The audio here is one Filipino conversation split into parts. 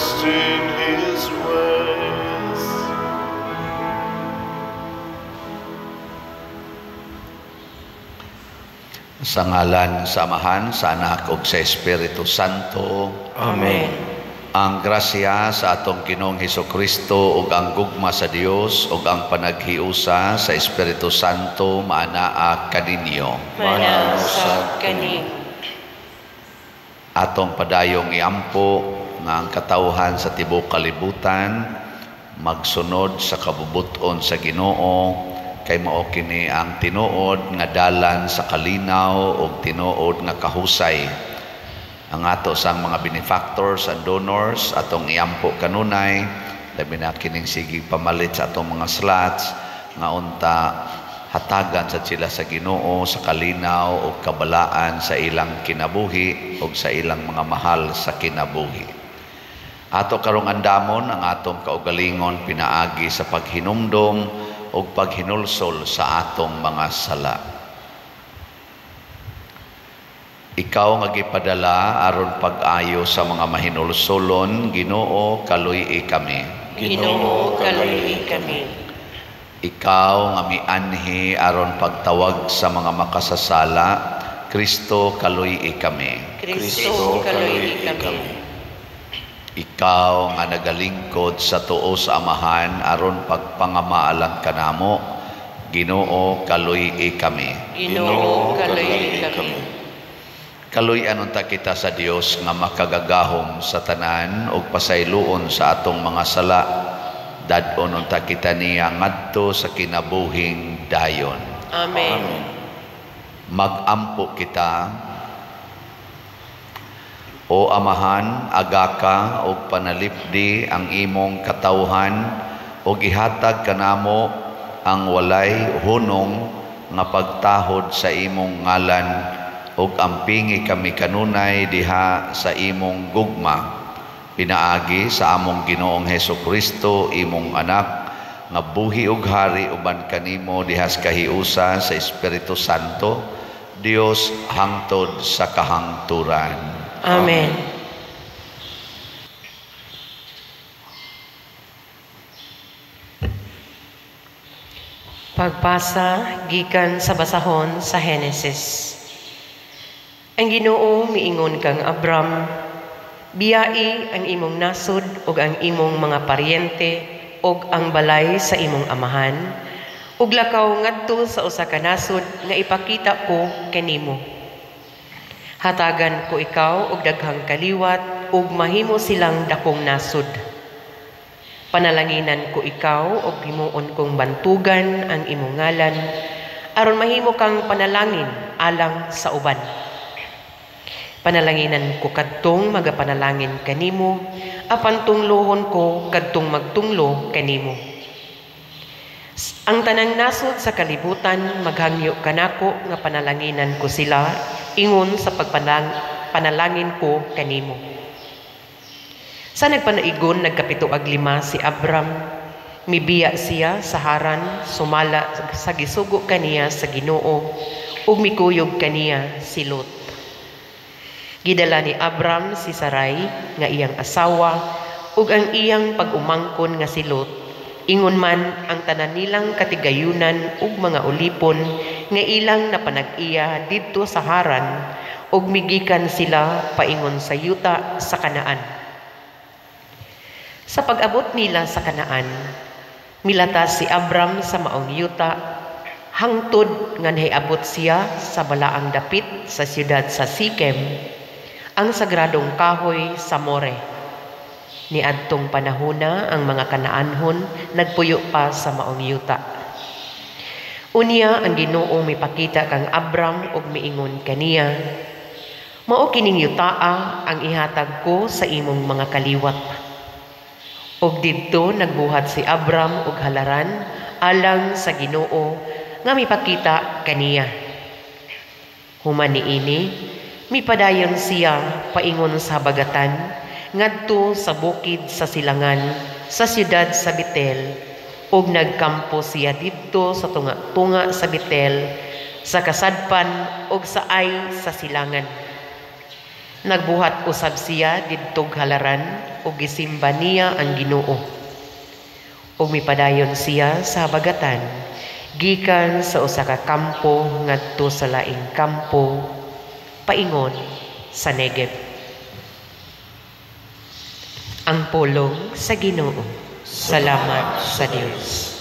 trust in His ways. Sangalan samahan sana kog sa Espiritu Santo. Amen. Ang grasya sa atong Ginoong Hesukristo ug ang gugma sa Dios ug ang panaghiusa sa Espiritu Santo maanaa kaninyo. Maanaa sa kani. Atong padayong iampo nga ang katawhan sa tibuok kalibutan magsunod sa kabubuton sa Ginoo kay mao kini ang tinuod nga dalan sa kalinaw ug tinuod nga kahusay. Ang ato sang mga benefactors and donors atong iampo kanunay labi na kining sige pamalit sa atong mga slots nga unta hatagan sa sila sa Ginoo sa kalinaw o kabalaan sa ilang kinabuhi o sa ilang mga mahal sa kinabuhi. Ato karong andamon ang atong kaugalingon pinaagi sa paghinumdom o paghinulsol sa atong mga sala. Ikaw nga gipadala aron pag-ayo sa mga mahinulsolon, Ginoo kaluy-i kami. Ginoo kaluy-i kami. Ikaw nga mianhi aron pagtawag sa mga makasasala, Kristo kaluy-i kami. Kristo kaluy-i kami. Ikaw nga nagalingkod sa tuo sa amahan aron pagpangamaalan kanamo, Ginoo kaluy-i kami. Ginoo kaluy-i kami. Kaluy-an unta kita sa Dios nga makagagahom sa tanan ug pasayloon sa atong mga sala. Dad-on unta kita niya ngadto sa kinabuhing dayon. Amen. Amen. Mag-ampo kita. O Amahan, agaka ug panalipdi ang imong katawhan ug ihatag kanamo ang walay hunong nga pagtahod sa imong ngalan. Og ampingi kami kanunay diha sa imong gugma pinaagi sa among Ginoong Hesukristo imong anak nga buhi ug hari uban kanimo diha sa kahiusa sa Espiritu Santo Dios hangtod sa kahangturan. Amen. Pagpasa gikan sa basahon sa Henesis. Ang Ginoo miingon kang Abram, biyai ang imong nasod ug ang imong mga paryente ug ang balay sa imong amahan ug lakaw ngadto sa usa ka nasod nga ipakita ko kanimo. Hatagan ko ikaw og daghang kaliwat ug mahimo silang dakong nasod. Panalanginan ko ikaw og himuon kong bantugan ang imong ngalan aron mahimo kang panalangin alang sa uban. Panalanginan ko kadtong magapanalangin kanimo, apan tunglohon ko kadtong magtunglo kanimo. Ang tanang nasod sa kalibutan maghangyo kanako nga panalanginan ko sila ingon sa pagpanalangin ko kanimo. Sa nagpanaigon nagkapituag lima si Abram, mibiya siya sa Haran, sumala sa gisugo kaniya sa Ginoo ug mikuyog kaniya si Lot. Gidala ni Abram si Sarai nga iyang asawa ug ang iyang pagumangkon nga si Lot ingon man ang tanan nilang katigayunan ug mga ulipon nga ilang napanag-iya didto sa Haran ug migikan sila paingon sa yuta sa Kanaan. Sa pag-abot nila sa Kanaan milatas si Abram sa maong yuta hangtod nga nahiabot siya sa balaang dapit sa siyudad sa Sikem ang sagradong kahoy sa More. Niadtong panahuna ang mga Kanaanhon nagpuyo pa sa maong yuta. Unya ang Ginoo mipakita kang Abram og miingon kaniya, mao kining yutaa ang ihatag ko sa imong mga kaliwat. Og didto nagbuhat si Abram og halaran alang sa Ginoo nga mipakita kaniya. Human niini mipadayon siya paingon sa habagatan ngadto sa bukid sa silangan sa siyudad sa Betel ug nagkampo siya didto sa tunga-tunga sa Betel sa kasadpan ug sa ay sa silangan. Nagbuhat usab siya didtog halaran ug gisimba niya ang Ginoo. Ug mipadayon siya sa habagatan gikan sa usa ka kampo ngadto sa laing kampo paingon sa Negev. Ang pulong sa Ginoo. Salamat sa Dios.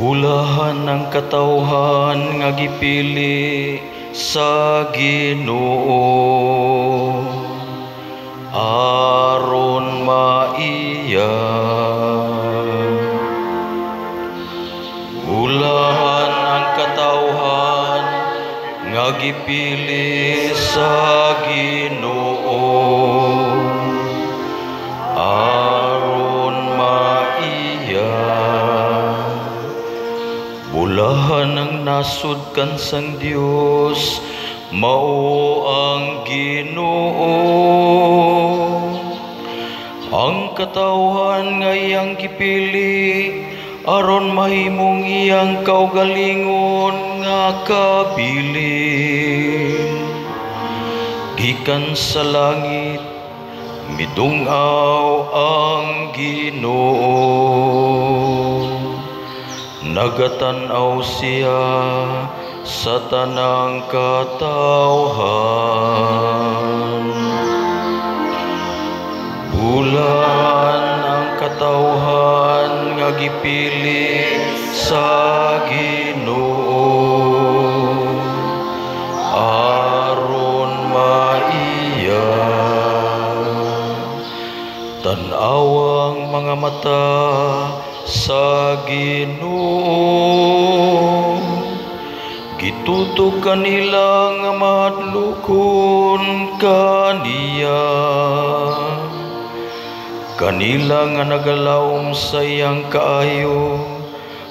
Ulahan ang katawhan nga gipili sa Ginoo aron maiya. Ulahan ang katawhan nga gipili sa Ginoo aron maiya. Ulahan ang nasud kansang Dios mao ang Ginoo. Ang katawhan nga iyang gipili aron mahimong iyang kaugalingon nga kabilin gikan sa langit. Midungaw ang Ginoo. Nagatanaw siya sa tanang katawhan. Ulahan ang katawhan nga gipili sa Ginoo aron maiya. Tanawang mga mata sa Ginoo, gitutok kanila nga madlukon kaniya. Kanila nga nagalaom sa iyang kaayo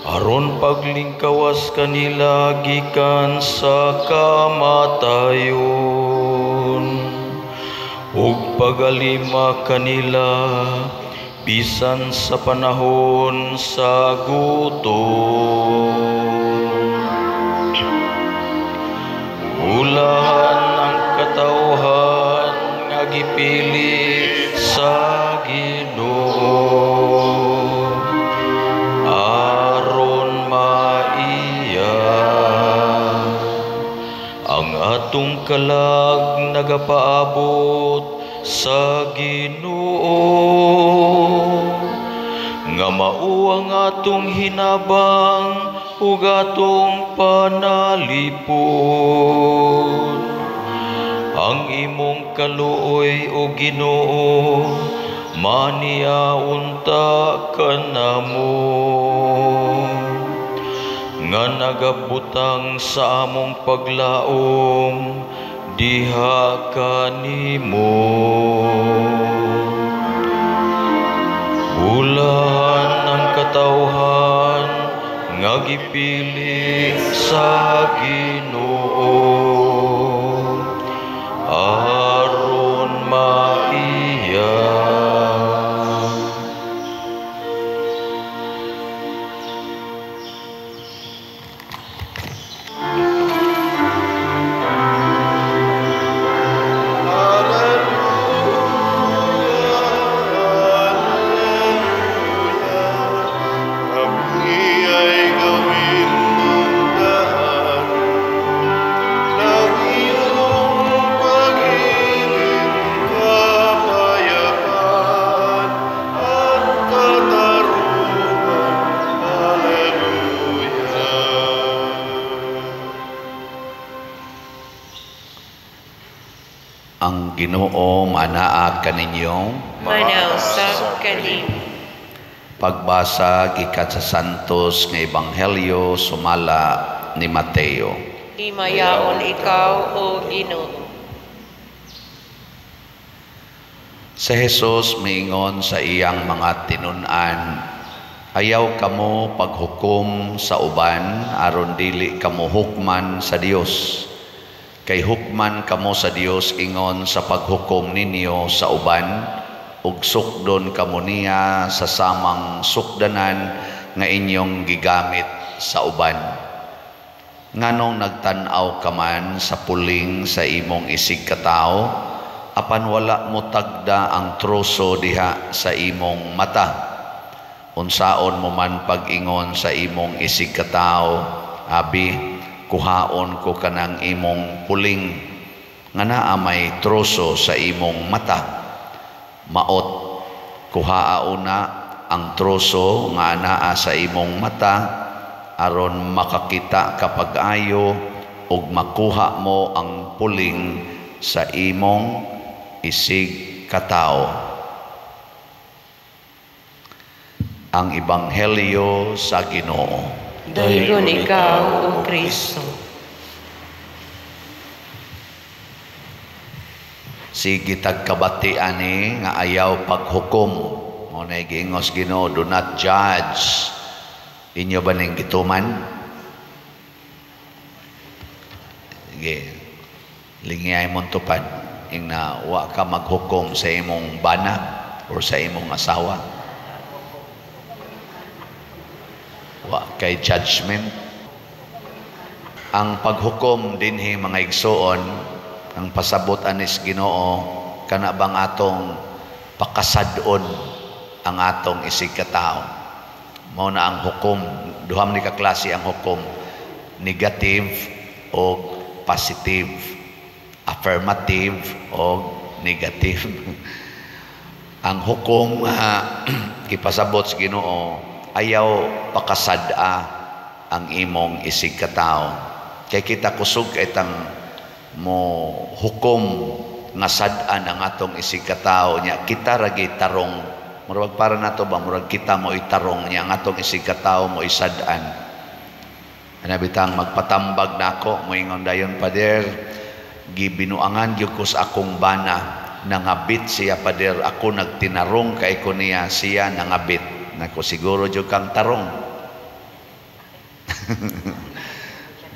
aron paglingkawas kanila gikan sa kamatayon ug pagalima kanila bisan sa panahon sa gutom. Ulahan ang katawhan nga gipili sa Ginoo aron maiya. Ang atong kalag nagapaabot sa Ginoo nga mao ang atong hinabang ug atong panalipod. Ang imong kaluoy o Ginoo maniya unta kanamo nga nagabutang sa among paglaom diha kanimo. Ulahan ang katawhan nga gipili sa Ginoo aron maiya. Ginoo, manaa kaninyo, manausap kanin. Pagbasa gikan sa santos nga ebanghelyo sumala ni Mateo. Himayaon ikaw o Ginoo. Si Jesus miingon sa iyang mga tinun-an, ayaw kamo paghukom sa uban aron dili kamo hukman sa Dios. Kay hukman kamo sa Dios ingon sa paghukom ninyo sa uban, ug sukdon kamo niya sa samang sukdanan nga inyong gigamit sa uban. Nganong nagtanaw ka man sa puling sa imong isig katao, apan wala mo tagda ang troso diha sa imong mata. Unsaon mo man pag-ingon sa imong isig katao, abi, kuhaon ko kanang imong puling nga naa may troso sa imong mata. Maot, kuhaon na ang troso nga naa sa imong mata aron makakita ka pag-ayo ug makuha mo ang puling sa imong isig katao. Ang Ebanghelyo sa Ginoo. Dayon ikaw, O Kristo. Sige tagkabati ani nga ayaw paghukom. Mo nay giingos Ginoo, do not judge. Inyo ba ning gituman? Sige. Lingiay mo tupad ing na wa ka maghukom sa imong bana o sa imong asawa. Wa kay judgment. Ang paghukom dinhi mga igsoon, ang pasabot anis Ginoo kana bang atong pakasad-on ang atong isig katao. Mao na ang hukom, duham ni ka klase ang hukom, negative o positive, affirmative o negative. Ang hukom gipasabot sa Ginoo, ayaw pakasada ang imong isig katao. Kay kita kusog itang mo hukom nga sadaan ang atong isig katao nya, kita ragi tarong. Murag para nato ba murag kita mo itarong nya ang atong isig katao mo isadaan. Ana bitang magpatambag nako, moingon dayon pader, gibinuangan gyud ko sa akong bana, nangabit siya pader, ako nagtinarong kay ko niya, siya nangabit. Nako siguro jud kang tarong.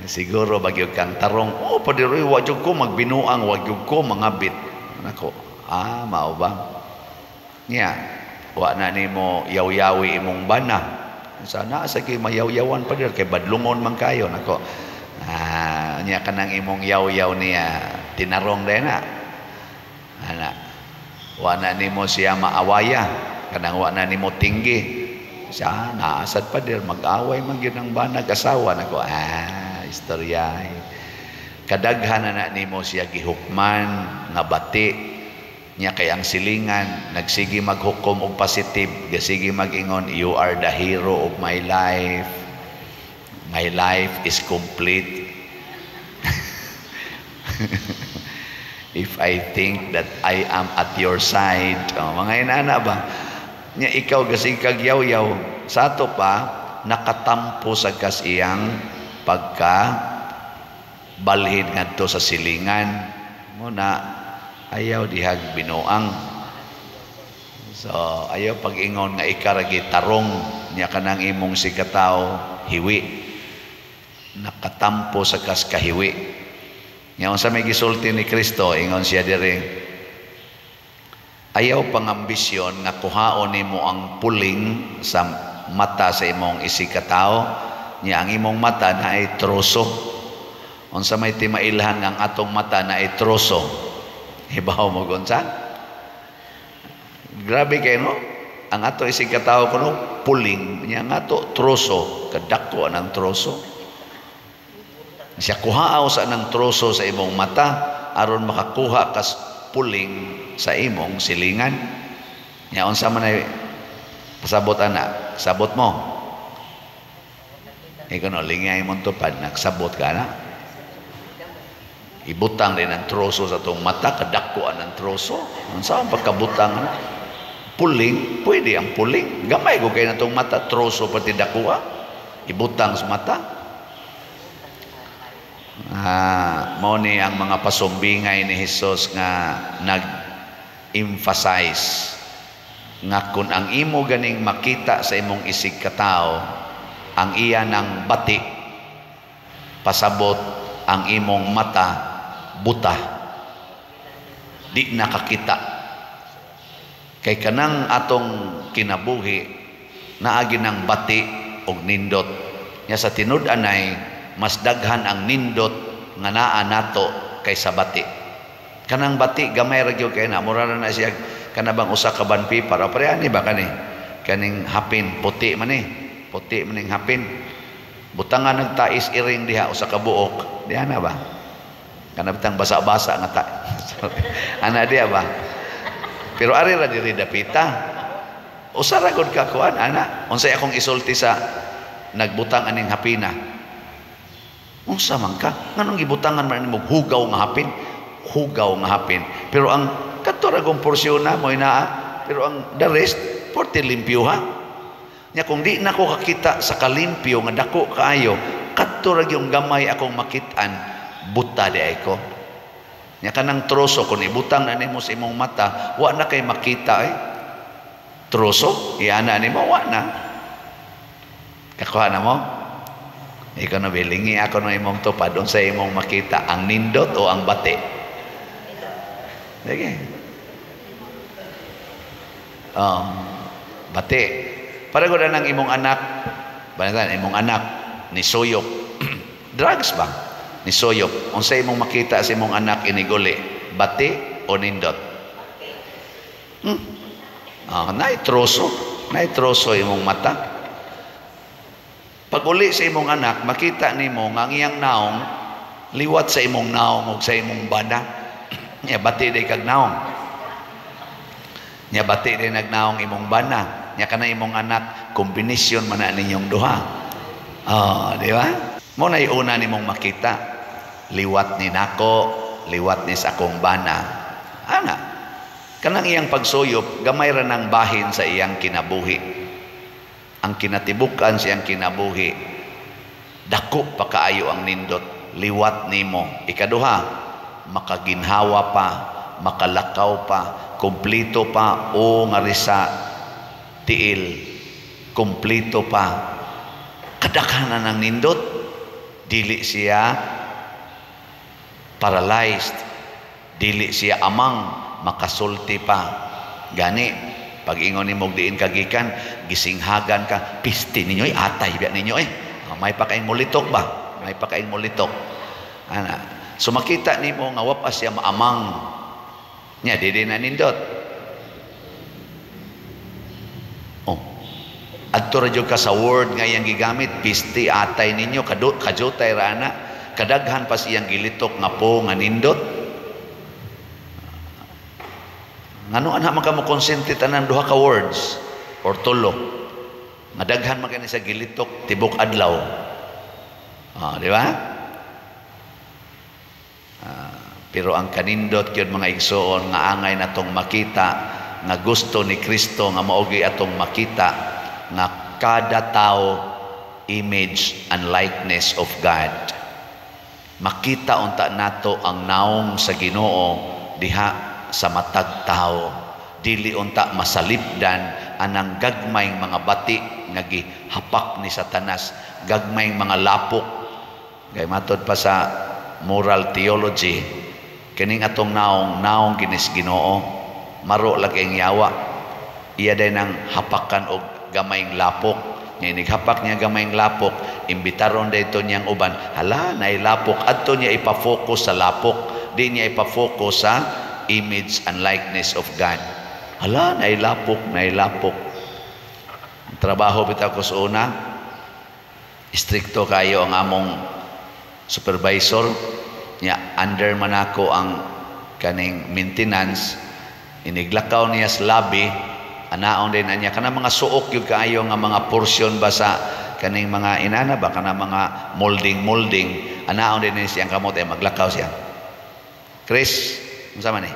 Siguro bagyo kang tarong. Oh, padiroy wa jud ko magbinuang, wa jud ko mangabit. Nako, mao ba? Nya, wa na nimo yaw-yawi imong bana. Sana asa kay mayaw-yawan padir kay badlungon man kayo nako. Nya kanang imong yaw-yaw niya tinarong dai na. Ana. Wa na nimo siya maawaya. Kanang wa na nimo tinggi. Sa naasad pa dir mag-away man gyud ang banag asawa nako. Istorya. Kadaghan na nimo siya gihukman nga bati. Nya kay ang silingan nagsigi maghukom og positive, gasigi mag-ingon, you are the hero of my life. My life is complete. If I think that I am at your side. Mga inana ba? Nya ikaw kasi kagyaw-yaw sa ato pa nakatampo sa kas iyang pagka balhin ngadto sa silingan mo na ayaw dihag binuang. So ayaw pag-ingon nga ikaragi tarong nya kanang imong sikatao hiwi, nakatampo sa kas kahiwi. Nya unsa may gisulti ni Kristo ingon siya dire, ayaw pangambisyon nga kuhaon nimo ang puling sa mata sa imong isig katao, nya ang imong mata na ay troso. Unsa may timailhan ang atong mata na ay troso? Hibaw mo gonsan? Grabe kay no? Ang ato isig katao kuno puling, nya ang ato troso, kadako nang troso. Siya kuhaaw sa nang troso sa imong mata aron makakuha kas puling sa imong silingan. Nya unsa man ay pasabot ana? Sabot mo. Ikono lingay mo tupad, nagsabot ka na. Ibutang din ang troso sa tong mata, kadakkuan ang troso. Unsa ang pagkabutang na? Puling, pwede ang puling. Gamay ko kay natong mata, troso pati dakua. Ibutang sa mata. Mao ni ang mga pasumbingay ni Hesus nga nag-emphasize nga kun ang imo ganing makita sa imong isig katao ang iya nang bati, pasabot ang imong mata buta, di nakakita, kay kanang atong kinabuhi naagi ng bati og nindot. Nya sa tinud-an ay mas daghan ang nindot nga naa nato kaysa bati. Kanang bati gamay ra gyud kay na mura na siya kanabang usa ka banpi para pareani ba kani kaning hapin puti man ni, puti maning hapin. Butangan nagtais iring diha usa ka buok, diha na ba? Kana bitang basa-basa nga ta. Ana diha ba? Pero ari ra diri dapita. Usa ra gud ka kuan ana, unsay akong isulti sa nagbutang aning hapina? Unsa man ka? Nganong gibutangan man nimo hugaw nga hapin? Hugaw nga hapin. Pero ang katuragong porsyon na mo inaa, pero ang the rest porte limpyo ha. Nya kung di na ko kakita sa kalimpyo nga dako kaayo, katurag yung gamay akong makitaan, buta di ay ko. Nya kanang troso kun ibutang na nimo sa imong mata, wa na kay makita ay. Troso, iana nimo wa na. Kakuha na mo. Ikaw na bilingi ako ng imong tupad on sa imong makita ang nindot o ang bate. Dege. Bate. Para ko na ng imong anak, balikan, imong anak, ni Soyok. Drugs ba? Ni Soyok. Kung sa imong makita sa imong anak, iniguli, bati o nindot? Naitroso. Naitroso imong mata. Pag uli sa imong anak, makita ni mo, ang iyang naong, liwat sa imong naong o sa imong bana. Nya bati day kag naong. Nya bati day nagnaong imong bana. Nya kana imong anak, kombinasyon man na ninyong duha. Oh, di ba? Mo na iuna nimong makita, liwat ni nako, liwat ni sa akong bana. Ana, kanang iyang pagsuyop, gamay ra nang bahin sa iyang kinabuhi. Ang kinatibukan sa iyang kinabuhi, dako pa kaayo ang nindot, liwat nimo. Ikaduha, makaginhawa pa, makalakaw pa, kumplito pa o nga risa tiil, kumplito pa, kadaghanan ng nindot, dili siya paralyzed, dili siya amang, makasulti pa. Gani, pag ingon ni Mugdiin kagikan, gisinghagan ka, pisti ninyo, atay biya ninyo eh, may pakain mulitok ba? May pakain mulitok. Ana, so makita ni mo, nga wapas siya maamang, niya, dili na nindot. Adto ra jud ka sa word nga iyang gigamit, pisti atay ninyo, kajutay ra ana, kadaghan pa siyang gilitok nga po nga nindot. Ngano ana man ka mo konsente tanan duha ka words or tulo. Madaghan man kani sa gilitok tibok adlaw. Ah, di ba? Pero ang kanindot yun mga igsoon nga angay natong makita, nga gusto ni Kristo nga maogi atong makita nga kada tao image and likeness of God. Makita unta nato ang naong sa Ginoo diha sa matag tao, dili unta masalipdan anang gagmayng mga bati nga gihapak ni Satanas, gagmayng mga lapok. Kay matod pa sa moral theology, kining atong naong kinis Ginoo, maro lagi ang yawa, iya day nang hapakan og gamayng lapok. Nga inighapak niya gamayng lapok, imbitaron dito niyang uban, hala, nailapok. Adto niya ipa-focus sa lapok, di niya ipa-focus sa image and likeness of God. Hala, nailapok, nailapok. Ang trabaho bitaw ko sa una, strikto kayo ang among supervisor, niya under man ako ang kaning maintenance, iniglakaw niya sa lobby. Anaon din niya kana mga suok yung kaayo nga mga porsyon ba sa kaning mga inana ba kana mga molding anaon din niya siyang kamot ay maglakaw siya. Chris, unsa man ni?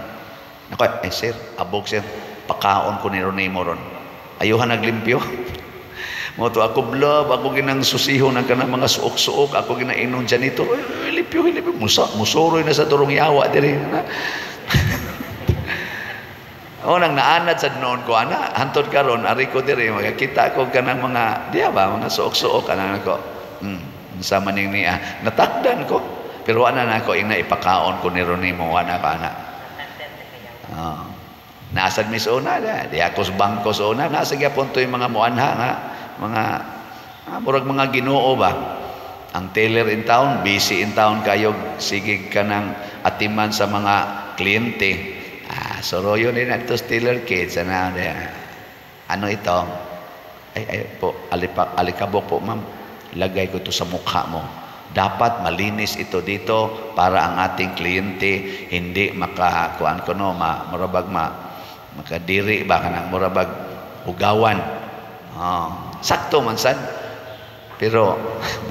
Nako, ay sir, abog sir, pakaon ko ni Ronimo ron. Ayuhan naglimpyo. Mo to ako blob, ako ginang susihon ang kana mga suok-suok, ako ginainom janito. Limpyo, musuroy na sa turong yawa diri na. O nang naanad sa noon ko, ana, hantod ka ron, ari ko diri, magkakita ko ka ng mga, diya ba, mga suok-suok, anak ko. Sama ning niya, natakdan ko. Pero wala na ako yung naipakaon ko ni Ronimo, wala pa na. Oh. Nasad mi sa una na, di akos bangko sa una, nasagya po ito yung mga muanha nga, mga, murag mga Ginoo ba? Ang tailor in town, busy in town kayo, sigig ka ng atiman sa mga kliyente. Soroyo din ato tailor kids, ano ito? Ay po, alikabok po ma'am, lagay ko ito sa mukha mo. Dapat malinis ito dito para ang ating kliyente hindi makakuan ko no murabag makadiri ba kanang murabag ugawan. Sakto man sad pero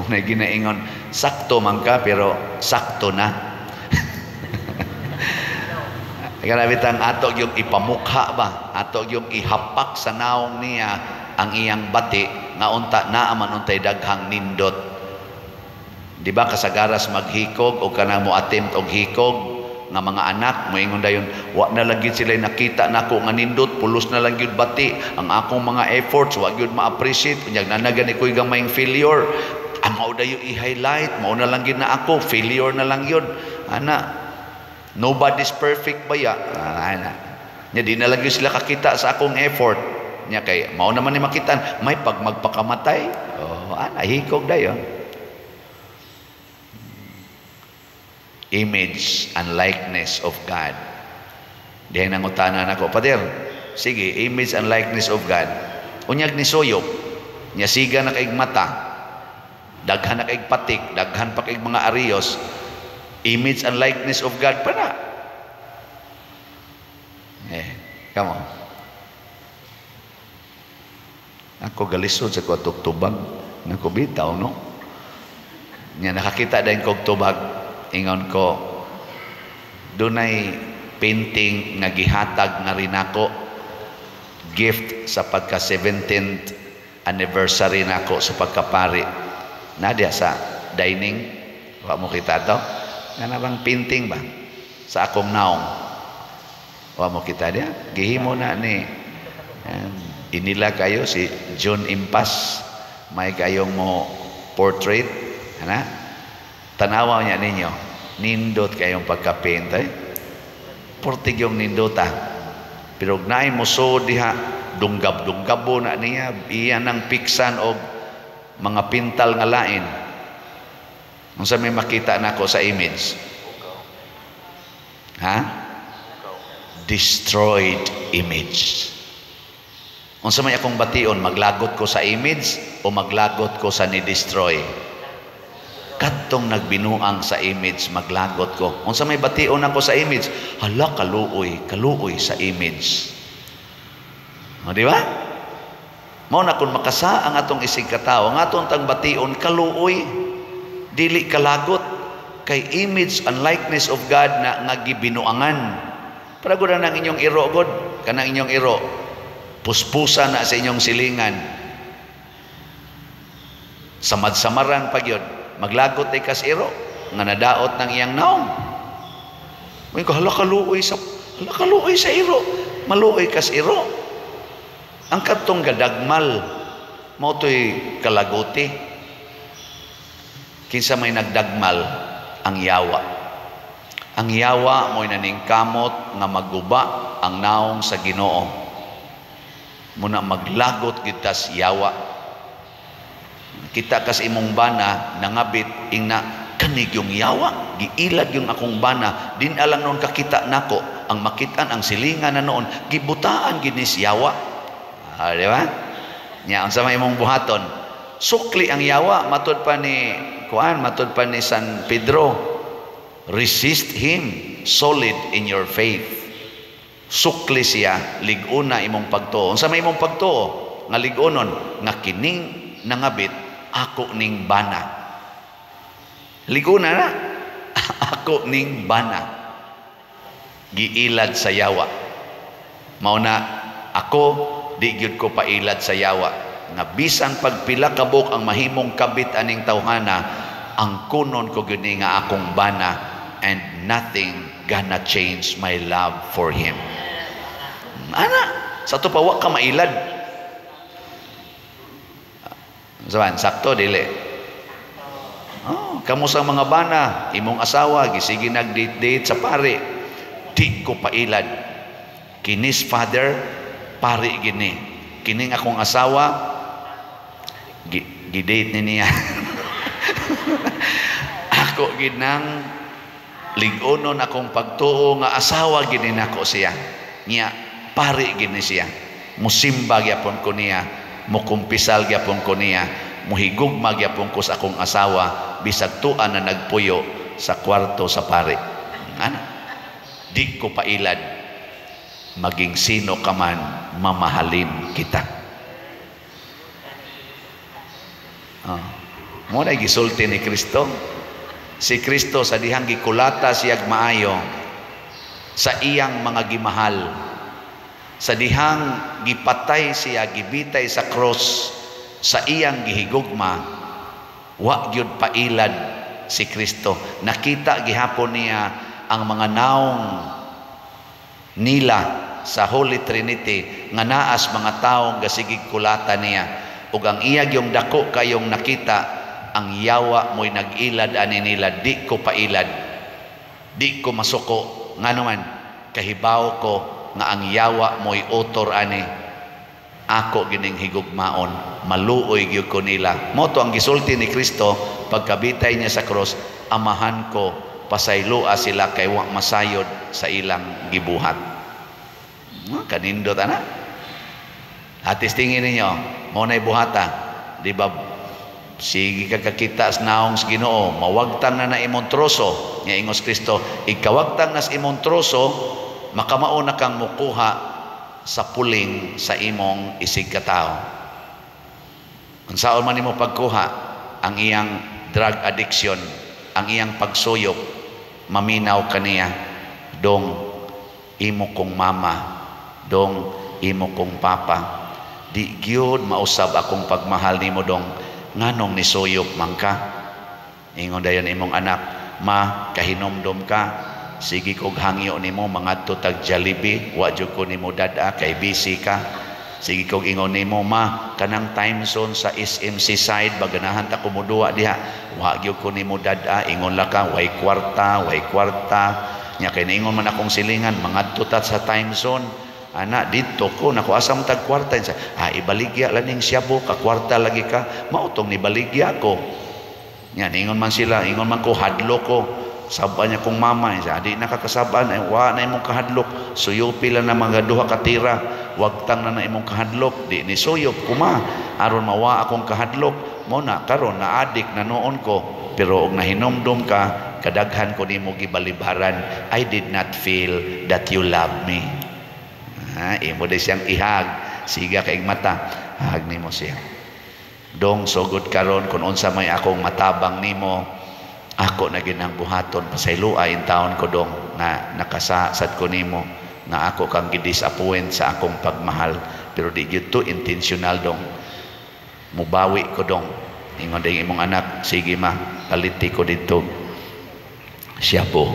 muna ginaingon sakto man ka pero sakto na. Grabe tang ato yung ipamukha ba ato yung ihapak sa naong niya ang iyang bati nga unta naa man untay daghang nindot. Di ba kasagaras maghikog o kana mo attempt og hikog nga mga anak moingon dayon wa na lang gid sila nakita nako nga nindot pulos na lang gyud bati ang akong mga efforts wa gyud ma-appreciate unya nanagani koy gamayng failure amaw dayo i-highlight mao na lang gid na ako failure na lang yun ana nobody's perfect ba ya ana nya di na lang gyud sila kakita sa akong effort nya kay mao naman ni makita may pag magpakamatay oh ana hikog dayon. Image and likeness of God. Diyan nangutanan ako, Pader, sige, image and likeness of God. Unyag ni Soyop, niya siga na kaig mata, daghan na kaig patik, daghan pa kaig mga arios, image and likeness of God pa na. Come on. Ako galisod sa ko tubag, nako bitaw, no? Niya nakakita dahil kog tubag, ingon ko dunay painting nga gihatag na rin ako gift sa pagka 17th anniversary nako sa pagkapari nadia sa dining wa mo kita to nga bang painting ba sa akong naong wa mo kita dia gihimo na ni inila kayo si John Impas may kayong mo portrait ana tanawa niya ninyo nindot kayong pagkapintay portig yung nindota pero naay mo so diha dunggab-dunggabo na niya iyan ang piksan o mga pintal nga lain kung sa may makita na ako sa image ha? Destroyed image kung sa may akong bation maglagot ko sa image o maglagot ko sa ni-destroy katong nagbinuang sa image maglagot ko kung sa may bation ako sa image hala kaluoy sa image o di ba? Mao na kun makasa ang atong isig katawo ang atong tang bation kaluoy dili kalagot kay image and likeness of God na nagibinuangan para gud nang inyong iro god kanang inyong iro puspusa na sa inyong silingan samad-samaran pagyod maglagot ay kasiro nga nadaot ng iyang naong may ko halakaluoy sa iro maluoy kasiro ang katong gadagmal mo to'y kalaguti kinsa may nagdagmal ang yawa mo'y naningkamot nga maguba ang naong sa Ginoo muna maglagot gitas yawa kita kas imong bana nangabit ingna kanig yung yawa giilag yung akong bana din alang noon kakita nako ang makitan ang silingan na noon gibutaan ginis yawa di ba nya unsa may imong buhaton sukli ang yawa matud pa ni kuan matud pa ni San Pedro resist him solid in your faith sukli siya liguna imong pagtuo unsa may imong pagtuo nga ligunon nga kining nangabit ako ning bana liguna na ako ning bana giilad sa yawa mao na ako di gyud ko pailad sa yawa nga bisan pagpila kabok ang mahimong kabit aning tawhana ang kunon ko gyud ni nga akong bana and nothing gonna change my love for him ana sa to pa wa ka mailad. Saban, sakto dili. Oh, kamo sa mga bana, imong asawa gisigi nag-date-date sa pare. Di ko pailad. Kinis father, pare gini. Kining akong asawa gidate ni niya. Ako ginang ligonon akong pagtuo nga asawa gini nako siya. Niya pare gini siya. Musimba gyapon ko niya, mukumpisal gyapon ko niya. Muhigugma gyapon ko sa akong asawa bisag tuan na nagpuyo sa kwarto sa pare. Ano? Di ko pailad. Maging sino ka man, mamahalin kita. Muna gisulti ni Kristo. Si Kristo sa dihang gikulata siyag maayo sa iyang mga gimahal. Sa dihang gipatay siya gibitay sa cross. Sa iyang gihigugma, wa gyud pailad si Kristo. Nakita gihapon niya ang mga naong nila sa Holy Trinity nga naas mga taong gasigig kulata niya ug ang iya gyung dako kayong nakita ang yawa mo'y nagilad ani nila. Di ko pailad, di ko masuko, nganuman kahibaw ko nga ang yawa mo'y utor ani. Ako gining higugmaon, maluoy gyud ko nila. Moto ang gisulti ni Kristo pagkabitay niya sa cross, amahan ko pasayloa sila kay wa masayod sa ilang gibuhat. Kanindot ana. Atis tingin ninyo, mo nay buhata, di ba? Sige kakakita sa naong sa Ginoo, mawagtang na na imong troso, nga ingos Kristo, ikawagtang na sa imong troso, makamao na kang mukuha sa puling sa imong isig katao. Kung saan man imo pagkuha ang iyang drug addiction, ang iyang pagsuyok, maminaw kaniya, dong imo kong mama, dong imo kong papa. Di gyud mausab akong pagmahal nimo dong, nganong nisuyok man ka. Ingon dayon imong anak, ma kahinomdom ka. Sige kog hangyo nimo mangadto tag Jollibee, wa jud ko nimo dada kay busy ka. Sige kog ingon nimo, ma kanang time zone sa SMC side baganahan ta kumuduwa diha, wa jud ko nimo dada. Ingon la ka way kwarta, way kwarta. Nya kay naingon man akong silingan mangadto ta sa time zone, ana didto ko nako asam tag kwarta. Ibaligya laning siyabo ka kwarta lagi ka, mautong ni baligya ko. Nya ingon man sila, ingon man ko hadlo ko. Saban niya kung mama, adi nakakasaban, ay wa na imong kahadlok, suyupi lang na mga duha katira, wagtang na imong kahadlok, di ni suyop kuma, aron mawa akong kahadlok, mo na karon na adik na noon ko, pero og nahinomdom ka, kadaghan ko nimo gibalibaran, I did not feel that you love me. Imo de siyang ihag, siga kaing mata, hag nimo siya. Dong sugod karon kun unsa may akong matabang nimo. Ako na ginang buhaton pasayloa in taon ko dong na nakasasad ko nimo na ako kang gidisappoint sa akong pagmahal, pero di gyud to intentional dong, mubawi ko dong. Ingon ding imong anak, sige ma paliti ko didto siya po.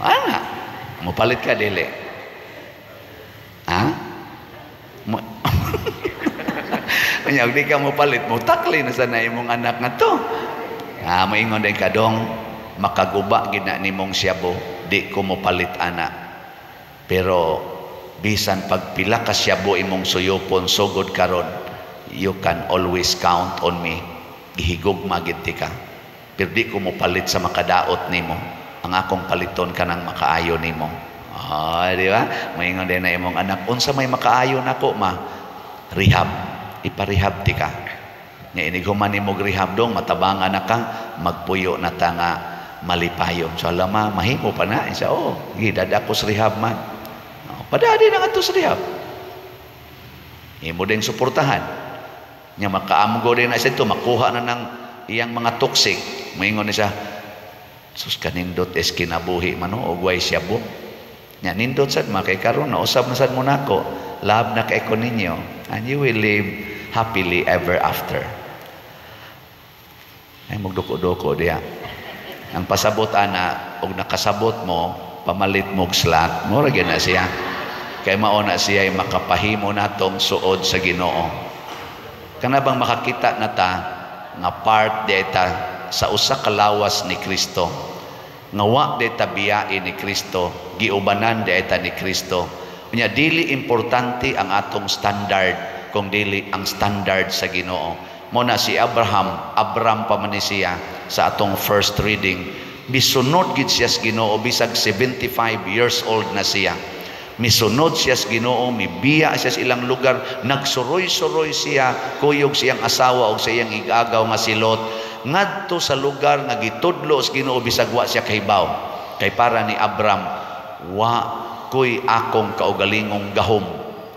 Ana mo palit ka dili mo nya di ka mo palit mo takli na sana imong anak nga to. Maingon din ka dong, makaguba gina nimong siyabo, di ko mo palit ana. Pero bisan pagpila ka siyabo imong suyupon sugod karon, you can always count on me. Gihigugma gid ka. Pero di ko mo palit sa makadaot nimo. Ang akong paliton kanang makaayo nimo. Di ba? Maingon din na imong anak, unsa may makaayo nako ma? Rehab, iparehab ti ka. Nga iniguman ni mong rehab dong, matabangan na ka, magpuyo na ta nga malipayon. So alam ma, mahimo pa na. Isa, gidadakos rehab man. Padadi na nga ito sa rehab. Himo din suportahan. Nga makaamgo din na isa ito, makuha na ng iyang mga toxic. Maingon isa, sus kanindot es kinabuhi man o guay siya bo. Nga nindot sad ma, kay karon na usab na sad mo na ko. Love na kay ko ninyo. And you will live happily ever after. Ay magduko-duko diya. Ang pasabot ana og nakasabot mo, pamalit mo og slack, mura gyud na siya. Kay mao na siya ay makapahimo natong suod sa Ginoo. Kana bang makakita nata nga part deta sa usa ka lawas ni Kristo, nga wa deta biyae ni Kristo, giubanan deta ni Kristo. Unya dili importante ang atong standard kung dili ang standard sa Ginoo. Mo na si Abraham pa man siya sa atong first reading, bisunod gid siya sa Ginoo bisag 75 years old na siya. Misunod siya sa Ginoo, mibiya siya sa ilang lugar, nagsuroy-suroy siya, kuyog siyang asawa o siyang igagaw nga si Lot, ngadto sa lugar nga gitudlo sa Ginoo bisag wa siya kahibaw. Kay para ni Abram, wa koy akong kaugalingong gahom,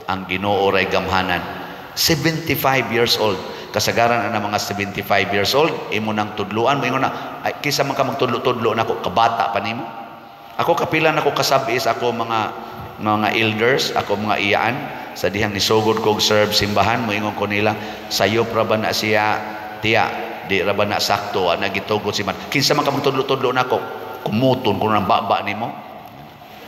ang Ginoo ray gamhanan. 75 years old, kasagaran na mga 75 years old, imo nang tudluan, imo na, ay, kisa man ka magtudlo-tudlo na ako, kabata pa nimo. Ako kapila na ako kasabis, ako mga elders, ako mga iyaan sa dihang nisugod kog serve simbahan, moingon ko nila, sayo ra ba na siya tiya, di ra ba na sakto nagitugod si man, kinsa man ka magtudlo-tudlo nako, kumuton ko nang baba nimo,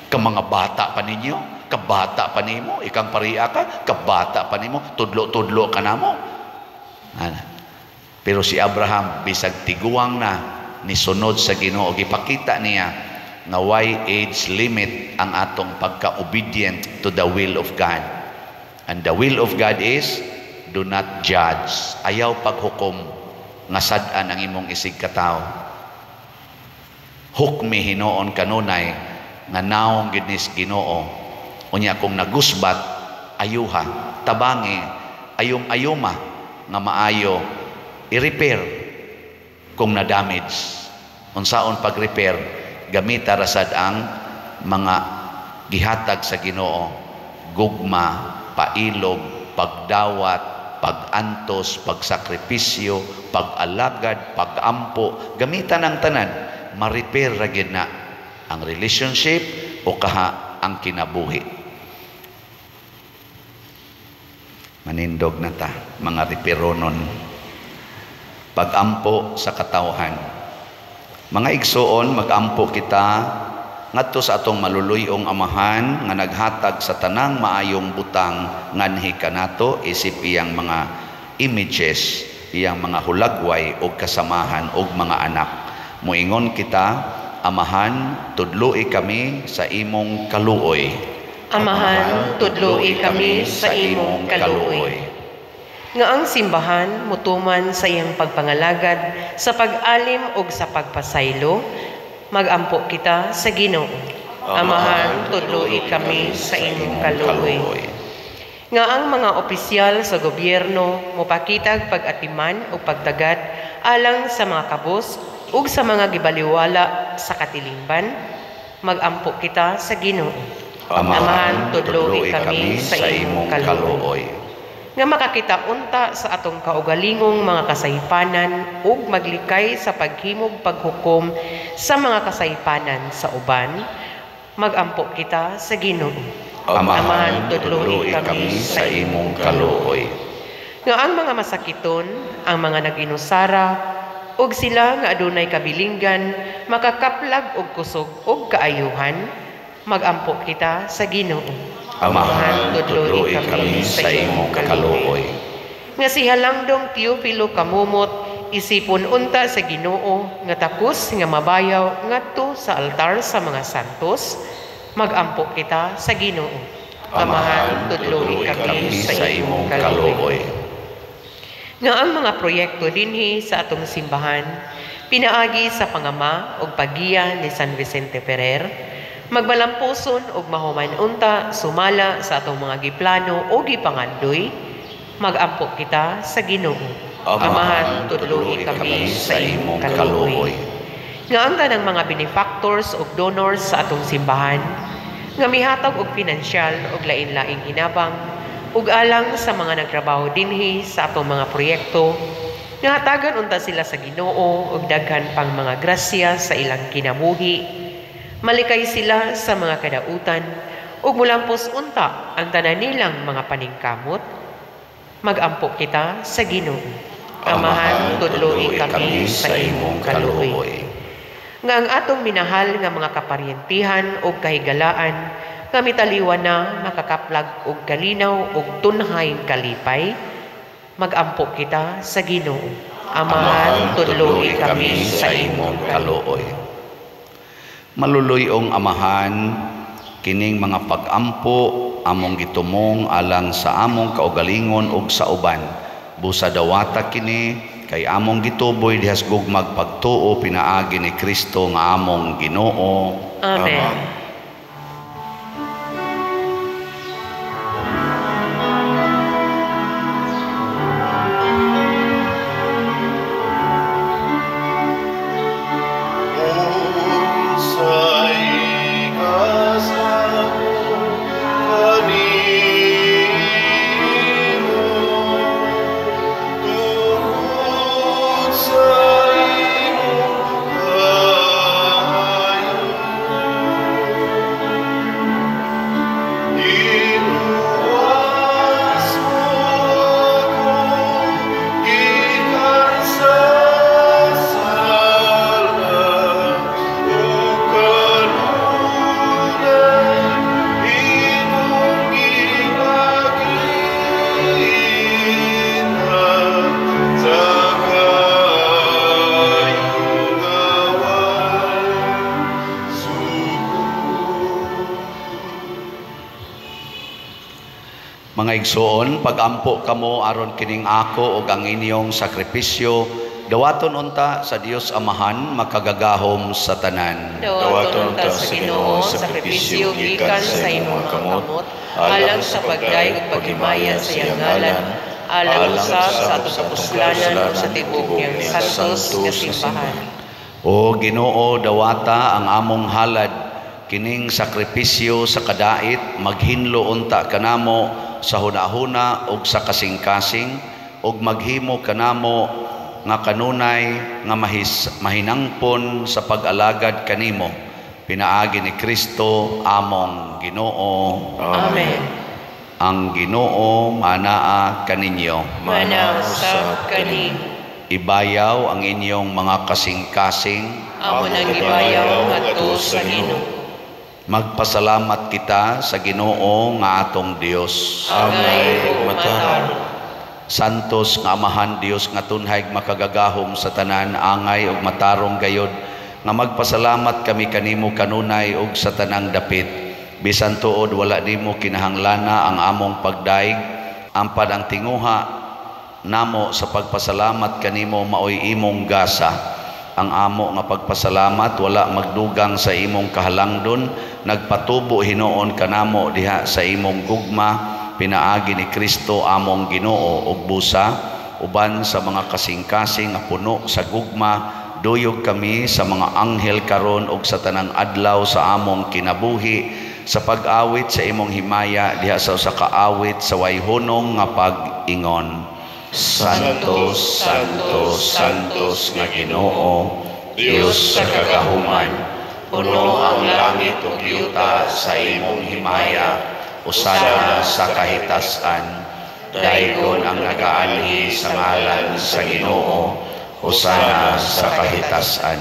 ka mga bata pa ninyo, kabata pa nimo, ikang pariya ka, kabata pa nimo, tudlo-tudlo ka namo. Pero si Abraham bisag tiguang na nisunod sa Ginoo, gipakita niya nga way age limit ang atong pagka-obedient to the will of God. And the will of God is, do not judge. Ayaw paghukom nga sad-an ang imong isig katao. Hukmi hinoon kanunay nga naong ginis Ginoo. Unya kung nagusbat, ayuha, tabangi, ayum-ayuma nga maayo, i-repair kung na-damage. Unsaon pag-repair, gamita rasad ang mga gihatag sa Ginoo, gugma, pailog, pagdawat, pagantos, pagsakripisyo, pagalagad, pagampo, gamita ng tanan, ma-repair ra gyud na ang relationship o kaha ang kinabuhi. Manindog na ta mga reperonon, pagampo sa katawhan. Mga igsoon, magampo kita ngadto sa atong maluluyong amahan nga naghatag sa tanang maayong butang nganhi kanato, isip iyang mga images, iyang mga hulagway og kasamahan og mga anak. Moingon kita, amahan, tudloi kami sa imong kaluoy. Amahan, tudloi kami sa imong kaluoy. Nga ang simbahan mutuman sa iyang pagpangalagad sa pag-alim og sa pagpasaylo, magampo kita sa Ginoo. Amahan, tudloi kami sa imong kaluoy. Nga ang mga opisyal sa gobyerno mopakitag pag-atiman o pagtagad alang sa mga kabos ug sa mga gibaliwala sa katilingban, magampo kita sa Ginoo. Amahan, tudloi kami sa imong kaluoy. Nga makakita unta sa atong kaugalingong mga kasaypanan ug maglikay sa paghimog paghukom sa mga kasaypanan sa uban, magampo kita sa Ginoo. Amahan, tudloi kami sa imong kaluoy. Nga ang mga masakiton, ang mga naginusara ug sila nga adunay kabilingan, makakaplag og kusog ug kaayuhan, magampo kita sa Ginoo. Amahan, tudloi kami sa imong kaluoy. Nga si Halangdong Teofilo Kamumot, isipon unta sa Ginoo nga tapos nga mabayaw ngadto sa altar sa mga santos, magampo kita sa Ginoo. Amahan, tudloi kami sa imong kaluoy. Nga ang mga proyekto dinhi sa atong simbahan pinaagi sa pangama ug pagiya ni San Vicente Ferrer, magbalampuson og mahuman unta sumala sa atong mga giplano o gipangandoy, magampo kita sa Ginoo. Amahan, tudloi kami sa imong kaluoy. Nga ang tanang mga benefactors o donors sa atong simbahan nga mihatag og pinansyal og lain-laing hinabang ug alang sa mga nagtrabaho dinhi sa atong mga proyekto, nga hatagan unta sila sa Ginoo og daghan pang mga grasya sa ilang kinabuhi, malikay sila sa mga kadautan ug mulampos unta ang tanan nilang mga paningkamot, magampo kita sa Ginoo. Amahan, tudloi kami sa imong kaluoy. Nga ang atong minahal nga mga kaparyentihan o kahigalaan nga mitaliwan na makakaplag og kalinaw og tunhay kalipay, magampo kita sa Ginoo. Amahan, tuloy kami sa imong kaluoy. Maluluyong Amahan, kining mga pagampo among gitumong alang sa among kaugalingon ug sa uban. Busa dawata kini kay among gituboy dihasgog magpagtuo pinaagi ni Kristo nga among Ginoo. Amen. Amen. Igsoon, pagampo kamo aron kining ako og ang inyong sakripisyo, dawaton unta sa Dios Amahan makagagahom sa tanan. Dawaton unta sa Ginoo sakripisyo gikan sa imong kamot, alang sa pagdayeg ug paghimayan sa iyang ngalan, alang sa ato kapuslanan sa tibuok niyang santos nga simbahan. O Ginoo, dawata ang among halad, kining sakripisyo sa kadait maghinlo unta kanamo sa hunahuna og sa kasing-kasing og maghimo kanamo nga kanunay nga mahinangpon sa pag-alagad kanimo pinaagi ni Kristo among Ginoo. Amen. Ang Ginoo manaa kaninyo, manaa sa kanin. Ibayaw ang inyong mga kasing-kasing, amo nang ibayaw ngadto sa Ginoo. Magpasalamat kita sa Ginoo nga atong Dios. Amay mataran. Santos nga Amahan Dios nga tunhay makagagahom sa tanan, angay ug matarong gayod nga magpasalamat kami kanimo kanunay ug sa tanang dapit. Bisan tuod wala nimo kinahanglan ang among pagdaig, ampad ang tinguha namo sa pagpasalamat kanimo maoy imong gasa. Ang amo nga pagpasalamat wala magdugang sa imong kahalangdon, nagpatubo Hinoon kanamo diha sa imong gugma pinaagi ni Kristo among Ginoo. Ug busa uban sa mga kasing-kasing nga puno sa gugma, duyog kami sa mga anghel karon ug sa tanang adlaw sa among kinabuhi sa pag-awit sa imong himaya diha sa usa ka awit sa wayhunong nga pag-ingon. Santos, Santos, Santos nga Ginoo, Dios sa kagahuman, puno ang langit ug yuta sa imong himaya, usala sa kahitasan. Dayon ang nagaanhi sa ngalan sa Ginoo, usala sa kahitasan.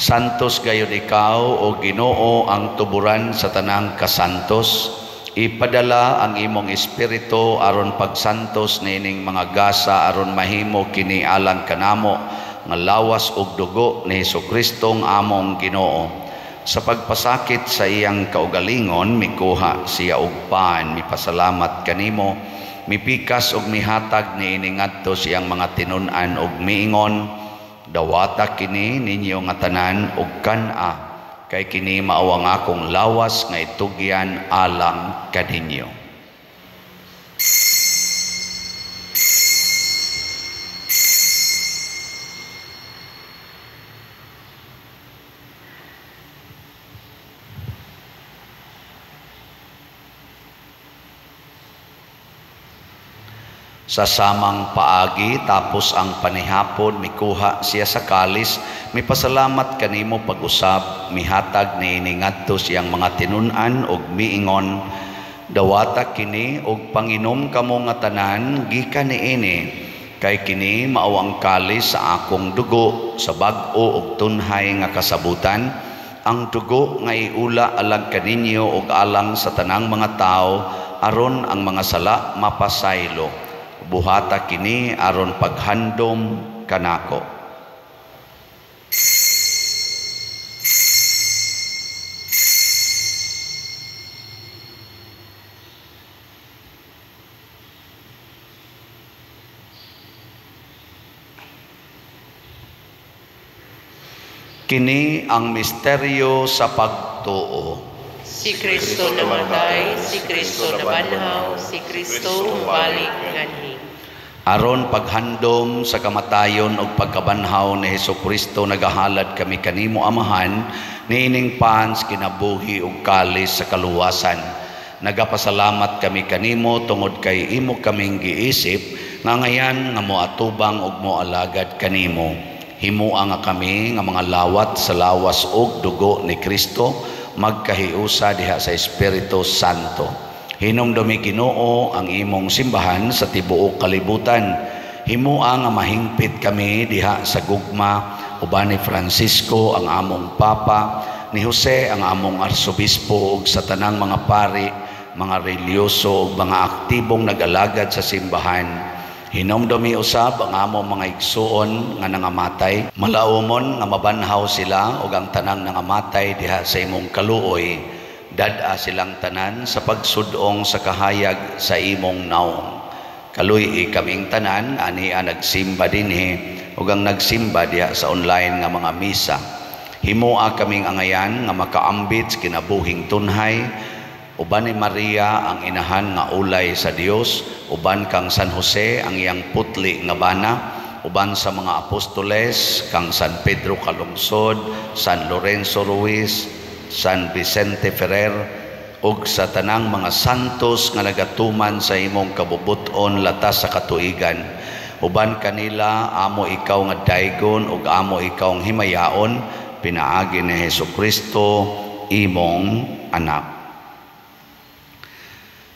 Santos gayud ikaw o Ginoo ang tuburan sa tanang kasantos. Ipadala ang imong espiritu aron pagsantos nining mga gasa aron mahimo kini alang kanamo nga lawas ug dugo ni Hesukristo nga among Ginoo. Sa pagpasakit sa iyang kaugalingon mikuha siya og pan, mipasalamat kanimo, mipikas ug mihatag niini ngadto siyang mga tinun-an ug miingon, dawata kini ninyo nga tanan ug kan-a kay kini mao ang akong lawas nga itugyan alang kaninyo. Sa samang paagi tapos ang panihapon mikuha siya sa kalis, mipasalamat kanimo pag-usab, mihatag niini ngadto siyang mga tinun-an ug miingon, dawata kini ug panginom kamo nga tanan gikan niini kay kini mao ang kalis sa akong dugo sa bag-o ug tunhay nga kasabutan, ang dugo nga iula alang kaninyo ug alang sa tanang mga tao aron ang mga sala mapasaylo, buhata kini aron paghandom kanako. Kini ang misteryo sa pagtuo. Si Kristo namatay, si Kristo nabanhaw, si Kristo balik nganhi. Aron paghandom sa kamatayon o pagkabanhaw ni Jesucristo nagahalad kami kanimo amahan, niining pans kinabuhi o kalis sa kaluwasan. Nagapasalamat kami kanimo tungod kay imo kaming giisip, nga ngayan nga moatubang og moalagad kanimo. Himuang nga kami nga mga lawat sa lawas og dugo ni Kristo magkahiusa diha sa Espiritu Santo. Hinumdumi Ginoo ang imong simbahan sa tibuok kalibutan. Himuang nga mahingpit kami diha sa gugma uban ni Francisco ang among papa, ni Jose ang among arsobispo ug sa tanang mga pari, mga relyoso ug mga aktibong nagalagad sa simbahan. Hinomdomi usab ang among mga igsuon nga nangamatay, malaumon nga mabanhaw sila ug ang tanang nangamatay diha sa imong kaluoy, dad-a silang tanan sa pagsudong sa kahayag sa imong naong. Kaluy kaming tanan ania nagsimba dinhi ug ang nagsimba diha sa online nga mga misa. Himua kaming angayan nga makaambit kinabuhing tunhay. Uban ni Maria ang inahan nga ulay sa Dios, uban kang San Jose ang iyang putli nga bana, uban sa mga apostoles kang San Pedro Calungsod, San Lorenzo Ruiz, San Vicente Ferrer ug sa tanang mga santos nga nagatuman sa imong kabubuton latas sa katuigan. Uban kanila amo ikaw nga daigon ug amo ikaw ang himayaon, pinaagi ni Jesucristo imong anak.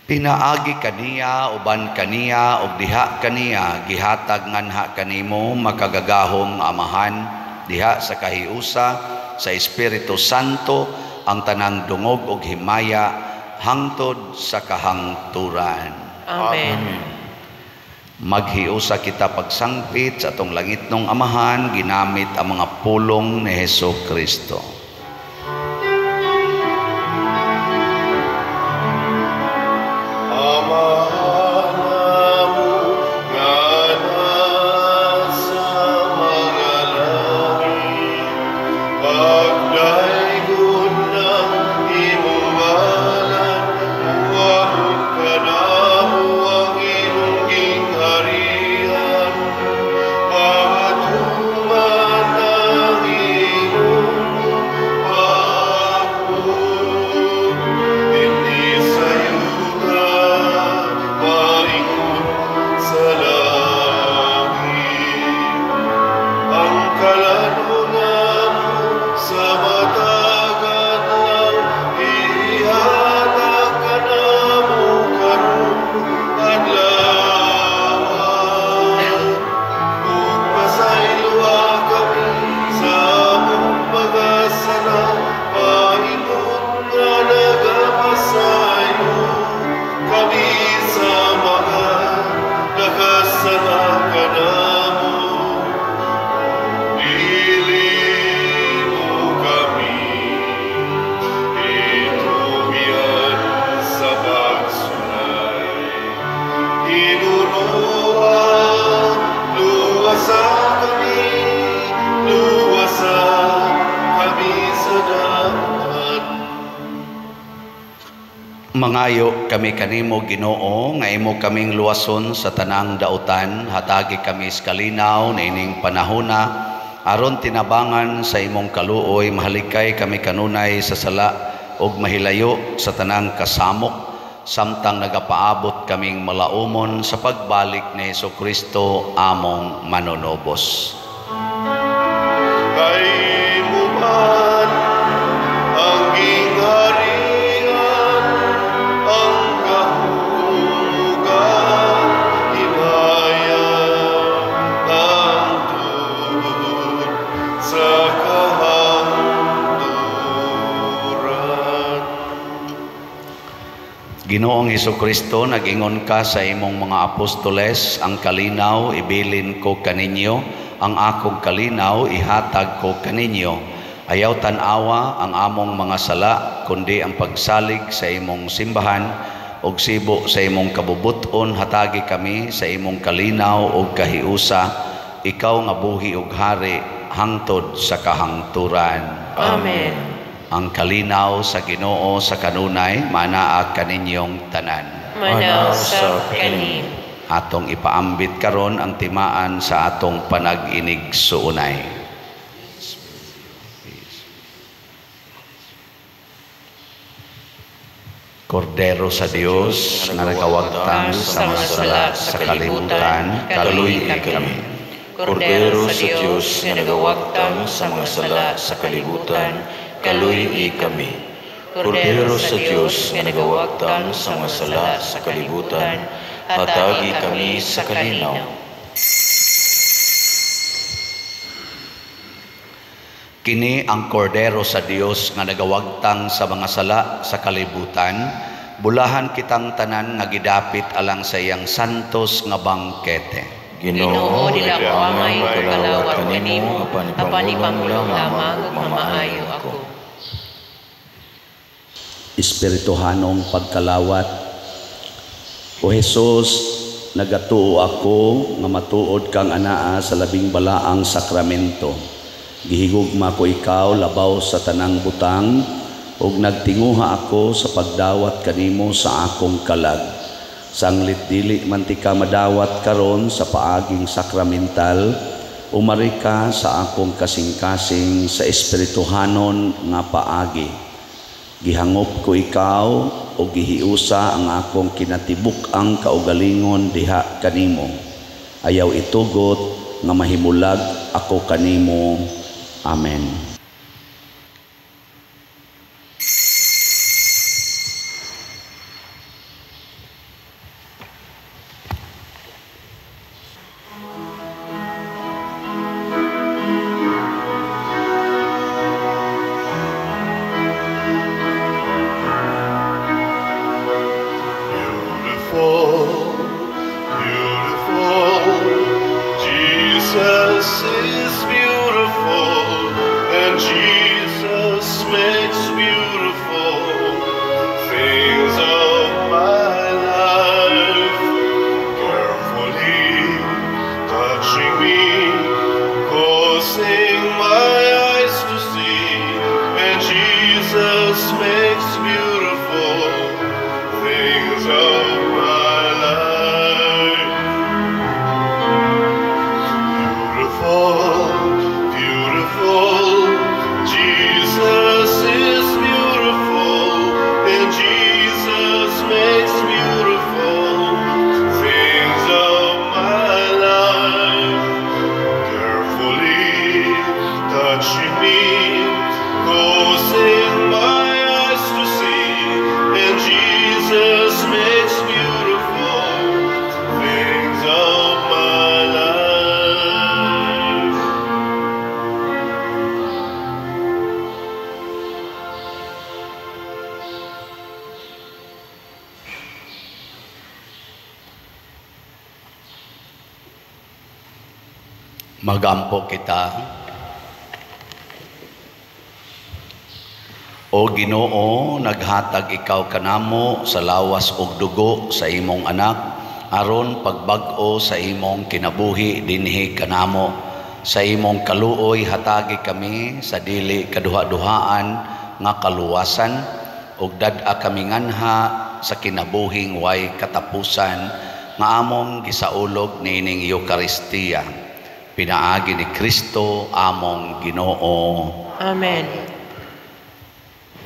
Pinaagi kaniya uban kaniya ug diha kaniya gihatag nganha kanimo makagagahom amahan diha sa kahiusa sa Espiritu Santo ang tanang dungog ug himaya hangtod sa kahangturan. Amen. Maghiusa kita pagsangpit sa atong langitnong amahan ginamit ang mga pulong ni Jesucristo. Mangayo kami kanimo Ginoo nga imo kaming luwason sa tanang dautan, hatagi kami iskalinaw niining panahona aron tinabangan sa imong kaluoy. Mahalikay kami kanunay sa sala ug mahilayo sa tanang kasamok, samtang nagapaabot kaming malaumon sa pagbalik ni Jesucristo among manonobos. Ginoong Hesukristo, nag-ingon ka sa imong mga apostoles, ang kalinaw ibilin ko kaninyo, ang akong kalinaw ihatag ko kaninyo. Ayaw tanawa ang among mga sala, kundi ang pagsalig sa imong simbahan, og sibo sa imong kabubuton, hatagi kami sa imong kalinaw og kahiusa, ikaw nga buhi og hari, hangtod sa kahangturan. Amen. Ang kalinaw sa Ginoo sa kanunay manaa kaninyong tanan. Manaw sa kanin. Atong ipaambit karon ang timaan sa atong panag-inig suunay. Kordero sa Dios nga nagawagtang sa masala sa kalibutan, kaluy kami. Kordero sa Dios nga nagawagtang sa mga sala sa kalibutan, kaluy kami. Kordero sa Dios nga nagawagtang sa mga sala sa kalibutan, hatagi kami sa kalinaw. Kini ang kordero sa Dios nga nagawagtang sa mga sala sa kalibutan, bulahan kitang tanan nga gidapit alang sa iyang santos nga bangkete. Ginoo, nag-aamay ko kalawat kanimo, apanipamulang lamang mamaayo ako. Espirituhanong pagkalawat. O Hesus, nagatuo ako nga matuod kang anaa sa labing balaang sakramento. Gihigugma ko ikaw labaw sa tanang butang, ug nagtinguha ako sa pagdawat kanimo sa akong kalag. Sanglit dili man ti ka madawat karon sa paaging sakramental, umari ka sa akong kasing-kasing sa espirituhanon nga paagi. Gihangop ko ikaw o gihiusa ang akong kinatibuk-ang kaugalingon diha kanimo. Ayaw itugot nga mahimulag ako kanimo. Amen. Magampo kita. O Ginoo, naghatag ikaw kanamo sa lawas og dugo sa imong anak aron pagbag-o sa imong kinabuhi dinhi kanamo. Sa imong kaluoy hatagi kami sa dili kaduha-duhaan nga kaluwasan og dad-a kami nganha sa kinabuhing way katapusan nga among gisaulog niining Eukaristiya. Pinaagi ni Kristo among Ginoo. Amen.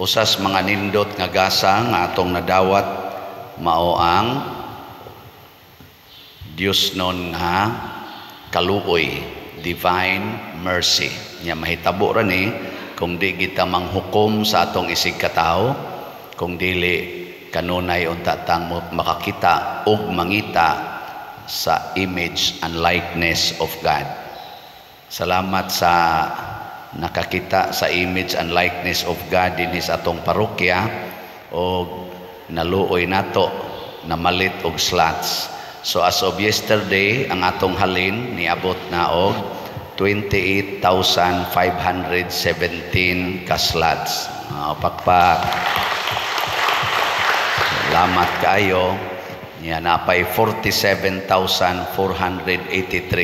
Usas mga nindot nga gasa nga atong nadawat mao ang Dios non nga kaluoy, divine mercy. Nya mahitabo ra ni kung di kita manghukom sa atong isig katao, kung dili kanunay unta tang makakita og mangita sa image and likeness of God. Salamat sa nakakita sa image and likeness of God dinhi sa atong parokya o naluoy nato na malit og slots. So as of yesterday, ang atong halin niabot na og 28,517 ka slots. Pakpak. Salamat kayo. Yan napay 47,483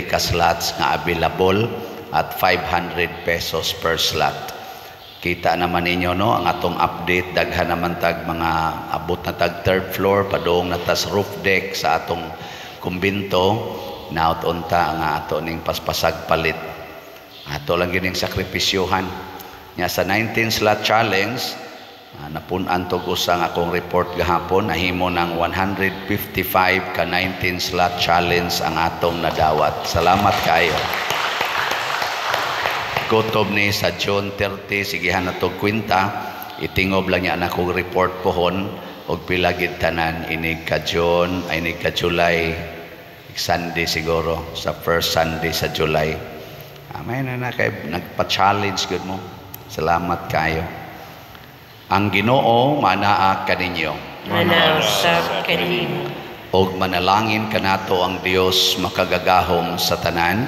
ka slots nga available at ₱500 per slot. Kita naman ninyo no ang atong update, daghan naman tag mga abot na tag third floor padung natas roof deck sa atong kumbinto naot unta nga ato ning paspasag palit. Ato lang gining sakripisyohan. Nya sa 19 slot challenge napun-an tog usa nga akong report gahapon nahimo ng 155 ka 19 slot challenge ang atong nadawat. Salamat kayo. Kutob ni sa June 30, sigihan na itong kwinta, itingob lang niya na kong report pohon, og pilagid tanan, inig ka July, Sunday siguro, sa first Sunday sa July. May na kayo, nagpa-challenge good mo. Salamat kayo. Ang Ginoo, manaa ka ninyo. Manasap ka ninyo. Og manalangin ka nato ang Dios makagagahom sa tanan,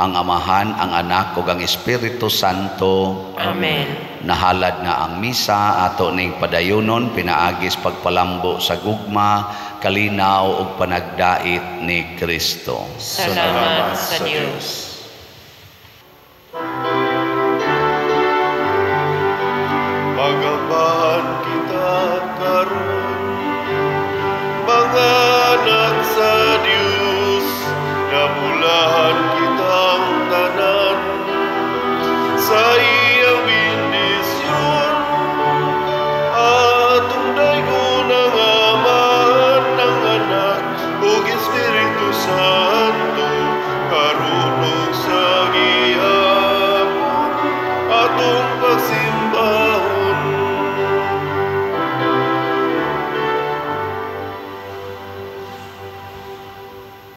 ang Amahan, ang Anak, ug ang Espiritu Santo. Amen. Nahalad na ang misa, ato ning padayunon, pinaagis pagpalambo sa gugma, kalinaw ug panagdait ni Kristo. Salamat sa Dios.